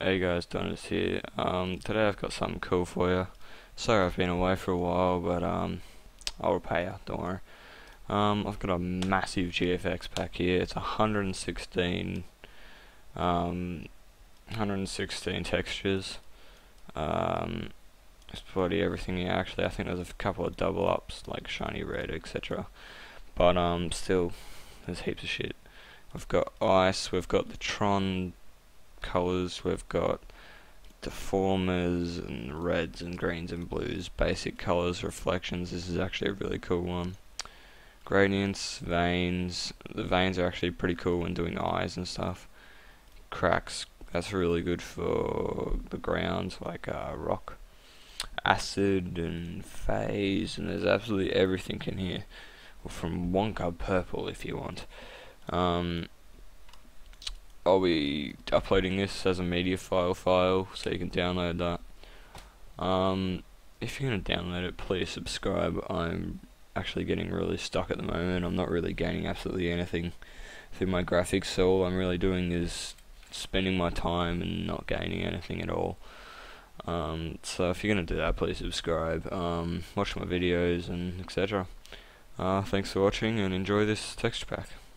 Hey guys, Donis here. Today I've got something cool for you. Sorry I've been away for a while, but I'll repay you, don't worry. I've got a massive GFX pack here. It's 116 textures. It's probably everything here actually. I think there's a couple of double ups like shiny red, etc. But still, there's heaps of shit. We've got ice, we've got the Tron colors, we've got deformers and reds and greens and blues, basic colors, reflections. This is actually a really cool one. Gradients, veins. The veins are actually pretty cool when doing eyes and stuff. Cracks, that's really good for the ground, like rock. Acid and phase, and there's absolutely everything in here. Well, from Wonka Purple if you want. I'll be uploading this as a media file, so you can download that. If you're going to download it, please subscribe. I'm actually getting really stuck at the moment. I'm not really gaining absolutely anything through my graphics, so all I'm really doing is spending my time and not gaining anything at all. So if you're going to do that, please subscribe, watch my videos and etc. Thanks for watching and enjoy this texture pack.